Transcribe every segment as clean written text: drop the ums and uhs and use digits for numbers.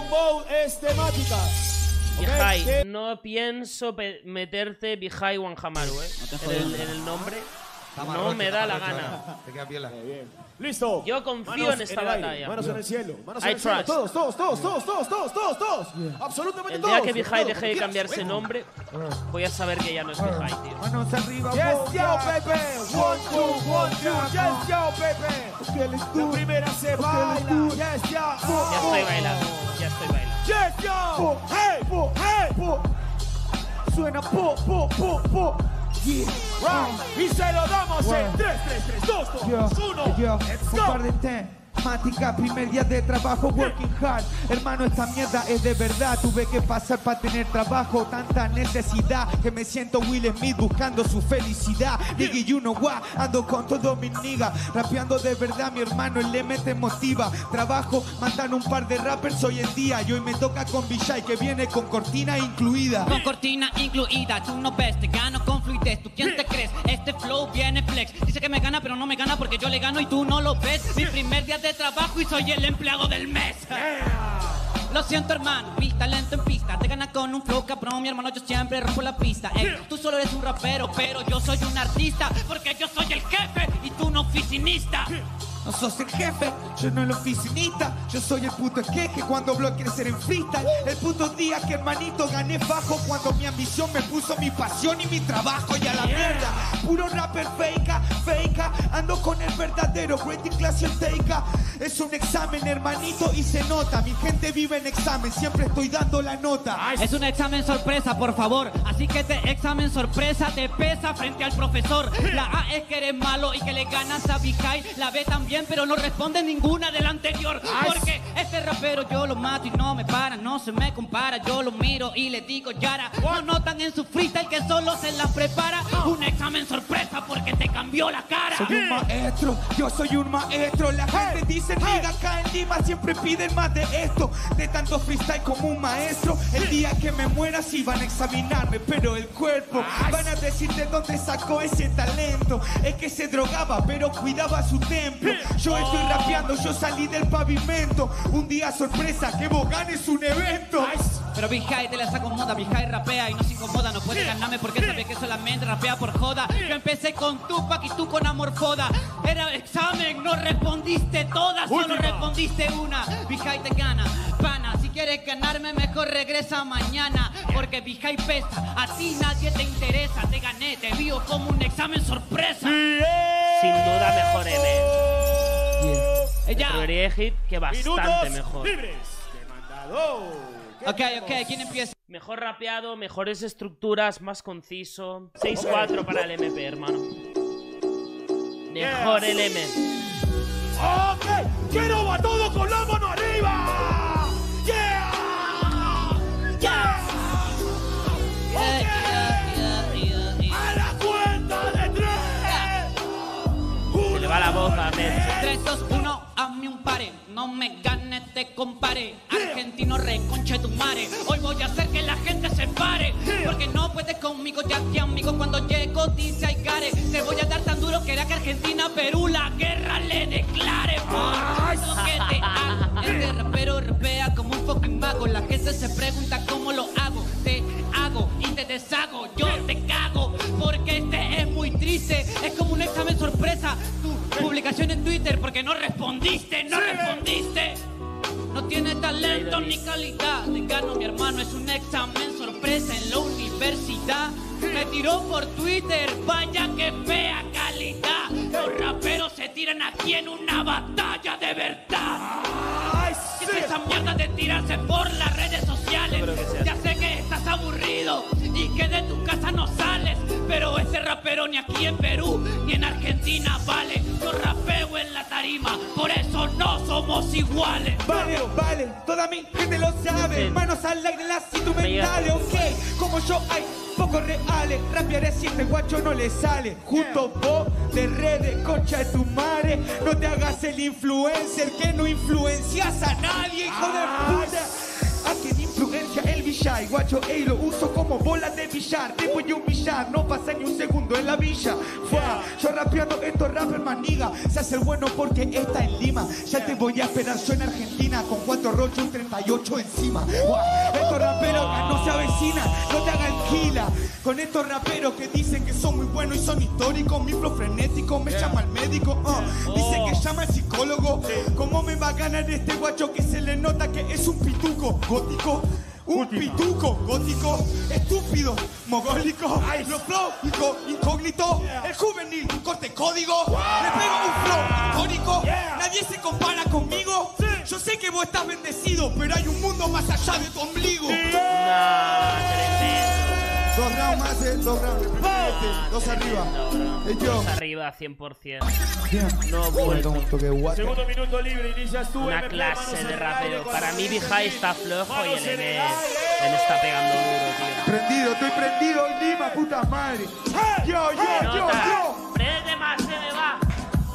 Dragon Ball es temática. Vijay, okay. No pienso meterte Vijay Wanjamaru, no en el nombre. No me da la gana. Te queda piola. Listo. Yo confío en esta batalla. Manos en el cielo. Manos en el cielo. Todos. Absolutamente todos. El día que Vijay deje de cambiarse nombre, voy a saber que ya no es Vijay, tío. Manos arriba. Yes, yo, Pepe. One, two. Yes, yo, Pepe. La primera se baila. Yes, yo. Ya estoy bailando. Yes, yo. Hey. Suena po. Yeah. Right. Y se lo damos en 3, 2, 1. Yo, let's go. Mática, primer día de trabajo, working hard. Hermano, esta mierda es de verdad. Tuve que pasar para tener trabajo. Tanta necesidad que me siento Will Smith buscando su felicidad. Diggy, you know what? Ando con todos mis niggas rapeando de verdad, mi hermano, el M te motiva. Trabajo, matan un par de rappers hoy en día. Y hoy me toca con Vijay, que viene con cortina incluida. Con cortina incluida, tú no ves, te gano con fluidez. ¿Tú quién te crees? Este flow viene flex. Dice que me gana, pero no me gana porque yo le gano y tú no lo ves. Mi primer día de trabajo y soy el empleado del mes. Lo siento, hermano, mi talento en pista te gana con un flow cabrón, mi hermano, yo siempre rompo la pista. Ey, tú solo eres un rapero, pero yo soy un artista, porque yo soy el jefe y tú un oficinista. No sos el jefe, yo no el oficinista. Yo soy el puto esqueje cuando hablo de crecer en freestyle. El puto día que hermanito gané bajo, cuando mi ambición me puso mi pasión y mi trabajo. Y a la mierda, puro rapper feica. Ando con el verdadero, rating clase teica. Es un examen, hermanito, y se nota. Mi gente vive en examen, siempre estoy dando la nota. Es un examen sorpresa, por favor. Así que este examen sorpresa te pesa frente al profesor. La A es que eres malo y que le ganas a Vijay. La B también, pero no responde ninguna de la anterior. Porque este rapero yo lo mato y no me para, no se me compara. Yo lo miro y le digo Yara. No notan en su freestyle que solo se las prepara. Un examen sorpresa porque te cambió la cara. Soy un maestro, yo soy un maestro. La gente dice, nigga, acá en Lima siempre piden más de esto. De tanto freestyle como un maestro. El día que me muera sí van a examinarme, pero el cuerpo. Van a decir de dónde sacó ese talento. Es que se drogaba, pero cuidaba su templo. Yo estoy rapeando, yo salí del pavimento. Un día sorpresa, que vos ganes un evento. Pero Vijay te las acomoda, Vijay rapea y no se incomoda. No puede ganarme porque sabe que solamente rapea por joda. Yo empecé con Tupac y tú con amor foda. Era examen, no respondiste todas, solo respondiste una. Vijay te gana, pana, si quieres ganarme mejor regresa mañana. Porque Vijay pesa, a ti nadie te interesa. Te gané, te vio como un examen sorpresa. Sin duda mejor M. Debería hit que bastante mejor. Ok, ¿quién empieza? Mejor rapeado, mejores estructuras, más conciso. 6-4 para el MP, hermano. Mejor el M. Ok, quiero a todos con la mano arriba. A la cuenta de 3. Se le va la voz a Messi. 3, 2, 1. Hazme un pare, no me ganes, te compare. Argentino reconche tu mare. Hoy voy a hacer que la gente se pare. Porque no puedes conmigo, ya que amigo. Cuando llego dice Aigare. Te voy a dar tan duro que era que Argentina Perú la guerra le declare. Por eso que te hago. Este rapero rapea como un fucking mago. La gente se pregunta cómo lo hago. Te hago y te deshago. Yo te cago porque este es muy triste. Es como un examen sorpresa. Publicación en Twitter porque no respondiste. No tiene talento ni calidad. Te gano, mi hermano, es un examen sorpresa en la universidad. Me tiró por Twitter, vaya que fea calidad. Los raperos se tiran aquí en una batalla de verdad. Es esa mierda de tirarse por las redes sociales. Ya sé que estás aburrido y que de tu casa no sales. Pero ese rapero ni aquí en Perú ni en Argentina vale. Yo rapeo en la tarima, por eso no somos iguales. Vale, toda mi gente lo sabe. Manos al aire, las instrumentales, ok. Como yo hay pocos reales. Rapearé si este guacho no le sale. Justo vos de redes, concha de tu madre. No te hagas el influencer que no influencias a nadie, hijo de puta. Haz que influencia el Vijay. shy, guacho, ey, lo uso como bola de billar. Te voy a humillar, no pasa ni un segundo en la villa. Fua, yo rapeando estos rappers maniga. Se hace el bueno porque está en Lima. Ya te voy a esperar yo en Argentina con 4 rollos y 38 encima. Fua, estos raperos no se avecinan, no te hagan gila. Con estos raperos que dicen que son muy buenos y son históricos, mi flow frenético, me llama el médico, dice que llama el psicólogo. ¿Cómo me va a ganar este guacho que se le nota que es un pituco gótico? Un pituco gótico, estúpido, mogólico, lo flow, incógnito, el juvenil, corte código, le pego un flow icónico, nadie se compara conmigo, yo sé que vos estás bendecido, pero hay un mundo más allá de tu ombligo. Dos rounds más, dos rounds. Dos arriba. Dos arriba, 100%. No vuelvo. Segundo minuto libre, inicia tú. Una clase de rapero. Para mí, Vijay está flojo y el me está pegando duro, tío. Prendido, estoy prendido en Lima, puta madre. Yo. Prende más, se me va.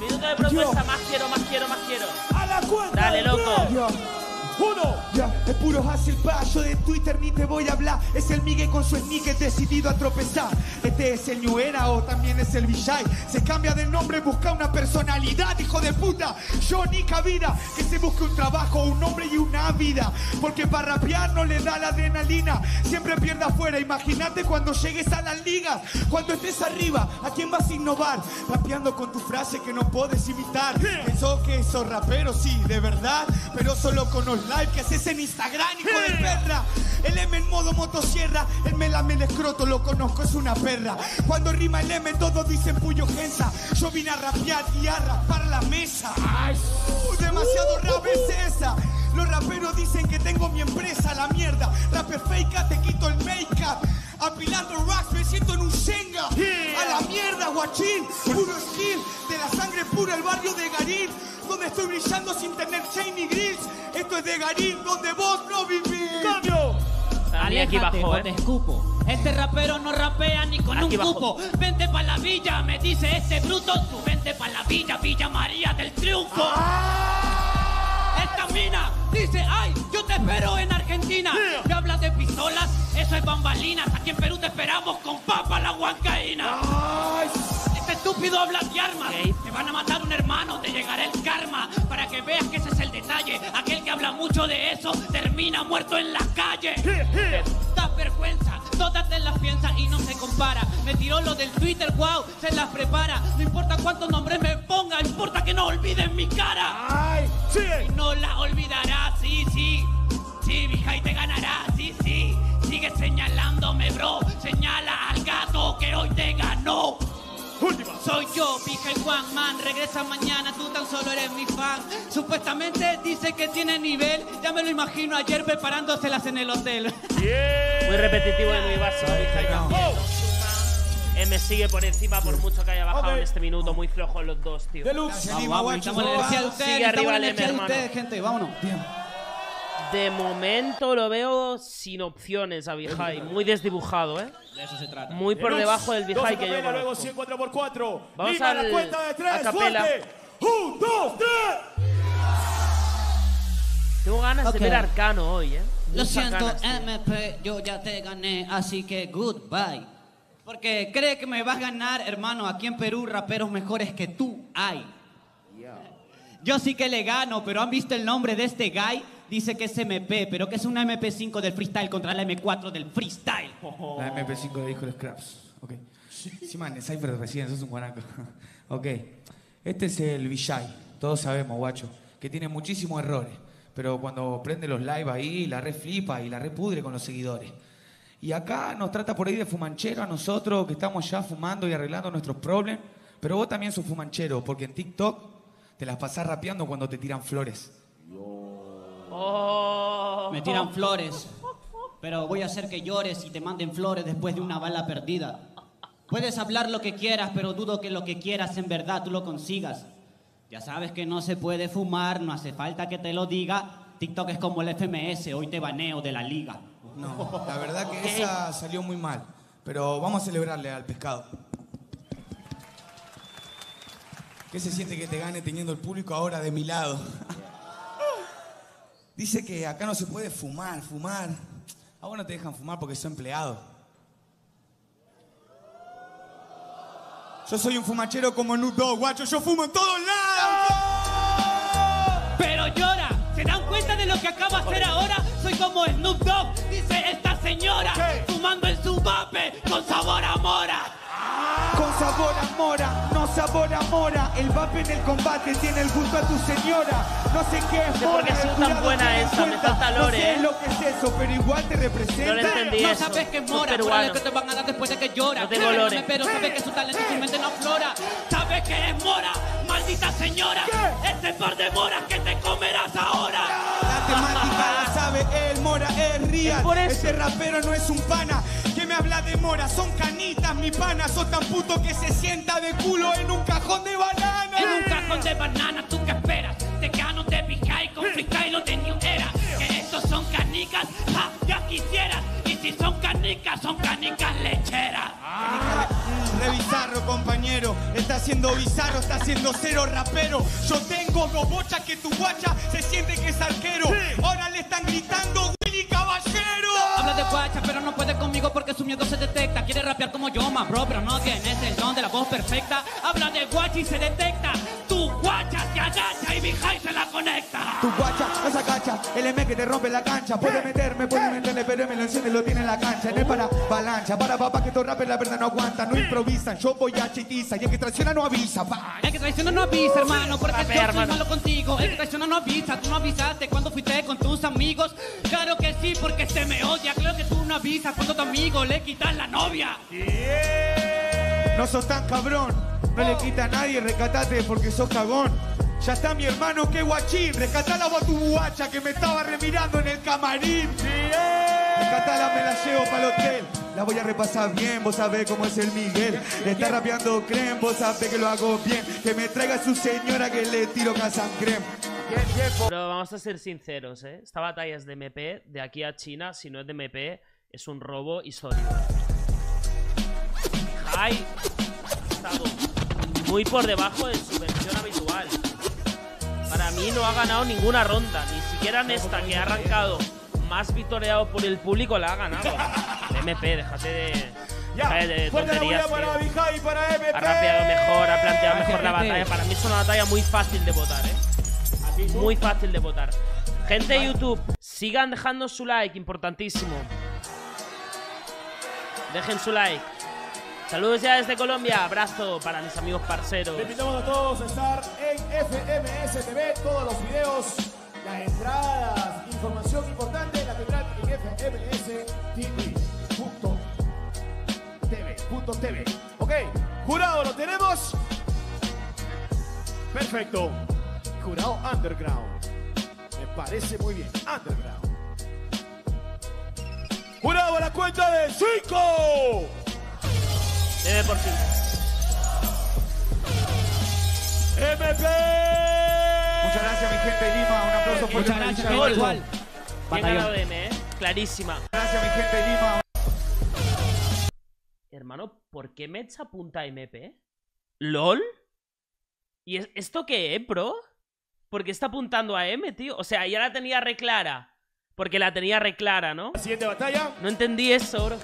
Minuto de propuesta, más quiero. A la cuenta. Dale, loco. Uno, es puro hustle pa', yo de Twitter ni te voy a hablar. Es el Miguel con su sneaker decidido a tropezar. Este es el New Era o también es el Vijay. Se cambia de nombre, busca una personalidad, hijo de puta. Yo ni cabida, que se busque un trabajo, un nombre y una vida. Porque para rapear no le da la adrenalina. Siempre pierda afuera, imagínate cuando llegues a las ligas. Cuando estés arriba, ¿a quién vas a innovar? Rapeando con tu frase que no podés imitar. Pensó que esos raperos, sí, de verdad, pero solo con los live que haces en Instagram, hijo de perra. El M en modo motosierra, el me lame el escroto, lo conozco, es una perra. Cuando rima el M todos dicen puyo gensa. Yo vine a rapear y a raspar la mesa. Ay, demasiado rap es esa. Los raperos dicen que tengo mi empresa, la mierda. Rapper fake, te quito el make-up. Apilando racks, me siento en un Shenga. A la mierda, guachín, puro skill. De la sangre pura, el barrio de Garín. Donde estoy brillando sin tener chain ni grills. Esto es de Garín, donde vos no vivís. ¡Cambio! Alguien aquí bajó, te escupo. Este rapero no rapea ni con aquí un cupo. Vente pa' la villa, me dice este bruto. Tú vente pa' la villa, Villa María del Triunfo. Esta mina dice, ay, yo te espero en Argentina. Me hablas de pistolas, eso es bambalinas. Aquí en Perú te esperamos con papa la huancaína. Este estúpido habla de armas. Te van a matar un hermano, te llegará el karma. Para que veas que ese es el detalle. Aquel que habla mucho de eso termina muerto en la calle. Da vergüenza, todas te las piensas y no se compara. Me tiró lo del Twitter, wow, se las prepara. No importa cuántos nombres me ponga, importa que no olviden mi cara. Y no la olvidarás, sí, Vijay te ganará, sí. Sigue señalándome, bro, señala al gato que hoy te ganó. Soy yo, Vijay One Man, regresa mañana, tú tan solo eres mi fan. Supuestamente dice que tiene nivel, ya me lo imagino ayer preparándoselas en el hotel. Muy repetitivo y muy vaso, Vijay me sigue por encima por mucho que haya bajado en este minuto. Muy flojo los dos, tío. Deluxe. Sigue arriba el M, hermano. Gente, vámonos. De momento lo veo sin opciones a Vijay. Muy desdibujado, ¿eh? De eso se trata. Muy por debajo del Vijay que yo conozco. Vamos a la cuenta de 3, a capela. 1, 2, 3. Tengo ganas de ver Arcano hoy, ¿eh? Lo siento, MP, yo ya te gané, así que goodbye. Porque cree que me vas a ganar, hermano. Aquí en Perú, raperos mejores que tú hay. Yo sí que le gano, pero han visto el nombre de este guy. Dice que es MP, pero que es una MP5 del freestyle contra la M4 del freestyle. La MP5 de Hijo de Scraps. Ok. Sí, man, es Cypher recién, eso es un guanaco. Ok. Este es el Vijay. Todos sabemos, guacho, que tiene muchísimos errores. Pero cuando prende los live ahí, la re flipa y la re pudre con los seguidores. Y acá nos trata por ahí de fumanchero a nosotros, que estamos ya fumando y arreglando nuestros problemas. Pero vos también sos fumanchero, porque en TikTok te las pasás rapeando cuando te tiran flores. Me tiran flores, pero voy a hacer que llores y te manden flores después de una bala perdida. Puedes hablar lo que quieras, pero dudo que lo que quieras en verdad tú lo consigas. Ya sabes que no se puede fumar, no hace falta que te lo diga. TikTok es como el FMS, hoy te baneo de la liga. No, la verdad que esa salió muy mal. Pero vamos a celebrarle al pescado. ¿Qué se siente que te gane teniendo el público ahora de mi lado? Dice que acá no se puede fumar. A vos no te dejan fumar porque soy empleado. Yo soy un fumachero como Snoop Dogg, guacho. Yo fumo en todos lados. Pero llora. ¿Se dan cuenta de lo que acabo de hacer ahora? Soy como Snoop Dogg, dice esta señora. Okay. Fumando en su vape con sabor a mora. Con sabor a mora, no sabor a mora. El vape en el combate tiene el gusto a tu señora. No sé qué es mora, no sé por qué tan buena esa, me falta lore, no sé lo que es eso, pero igual te representa. No le entendí eso. No sabes que es mora, pero es que te van a dar después de que llora. No tengo lore. Pero sabes que su talento y su mente no aflora. Sabes que es mora, maldita señora. Este par de moras que te comerás ahora. La temática la sabe el mora, es real. Ese rapero no es un pana que me habla de mora, son canitas, mi pana. Sos tan puto que se sienta de culo en un cajón de banana. En un cajón de banana, ¿tú qué esperas? De canos de Vijay con freestyle lo de New Era. Que estos son canicas, ja, ya quisieras. Y si son canicas lecheras. Ah. Revisarlo, compañero. Está siendo bizarro, está siendo cero rapero. Yo tengo dos bochas que tu guacha se siente que es arquero. Ahora le están gritando Willy Caballero. Habla de guacha, pero no puede conmigo porque su miedo se detecta. Quiere rapear como yo, más bro, pero no tienes el don de la voz perfecta. Habla de guacha y se detecta. Tu guacha se agacha y Vijay se la conecta. Tu guacha no se agacha, el M que te rompe la cancha. Puede meterme, puede meterle, pero me lo enciende, lo tiene en la cancha. En el para avalancha, para papá que estos rapes la verdad no aguantan. No improvisan, yo voy a chitiza. Y el que traiciona no avisa, pa. El que traiciona no avisa, hermano, porque yo soy malo contigo. El que traiciona no avisa, tú no avisaste cuando fuiste con tus amigos. Claro que sí, porque se me odia. Creo que tú no avisas cuando tu amigo le quitas la novia. Yeah. No sos tan cabrón, no le quita a nadie, rescatate porque sos cagón. Ya está mi hermano que guachín, rescatala vos a tu guacha que me estaba remirando en el camarín. Yeah. Rescatala, me la llevo para el hotel. La voy a repasar bien, vos sabés cómo es el Miguel. Está rapeando creme, vos sabés que lo hago bien. Que me traiga su señora que le tiro casan creme. Pero vamos a ser sinceros, ¿eh? Esta batalla es de MP, de aquí a China, si no es de MP, es un robo y sólido. Ay, estado muy por debajo de su versión habitual. Para mí no ha ganado ninguna ronda, ni siquiera en esta que ha arrancado más vitoreado por el público la ha ganado. MP, déjate de... Ya, de tonterías, para Vijay, para MP. Ha rapeado mejor, ha planteado mejor la batalla. Para mí es una batalla muy fácil de votar, ¿eh? Muy fácil de votar. Gente de YouTube, sigan dejando su like, importantísimo. Dejen su like. Saludos ya desde Colombia, abrazo para mis amigos parceros. Te invitamos a todos a estar en FMS TV, todos los videos, las entradas, información importante, la tendrán en FMS TV. Ok, jurado lo tenemos. Perfecto. Jurado underground. Me parece muy bien. Underground. Jurado a la cuenta de 5. MP por 5. MP. Muchas gracias, mi gente de Lima. Un aplauso por la lucha. Igual. Ganado de M, ¿eh? Clarísima. Gracias, mi gente de Lima. Hermano, ¿por qué Mets apunta a MP? ¿LOL? ¿Y esto qué, bro? Porque está apuntando a M, tío. O sea, ya la tenía reclara. Porque la tenía reclara, ¿no? La siguiente batalla. No entendí eso, bro.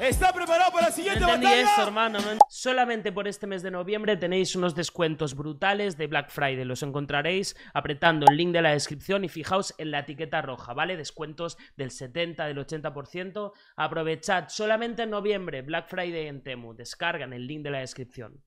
¿Está preparado para la siguiente batalla? No entendí eso, hermano. Solamente por este mes de noviembre tenéis unos descuentos brutales de Black Friday. Los encontraréis apretando el link de la descripción y fijaos en la etiqueta roja, ¿vale? Descuentos del 70, del 80%. Aprovechad solamente en noviembre, Black Friday en Temu. Descargan el link de la descripción.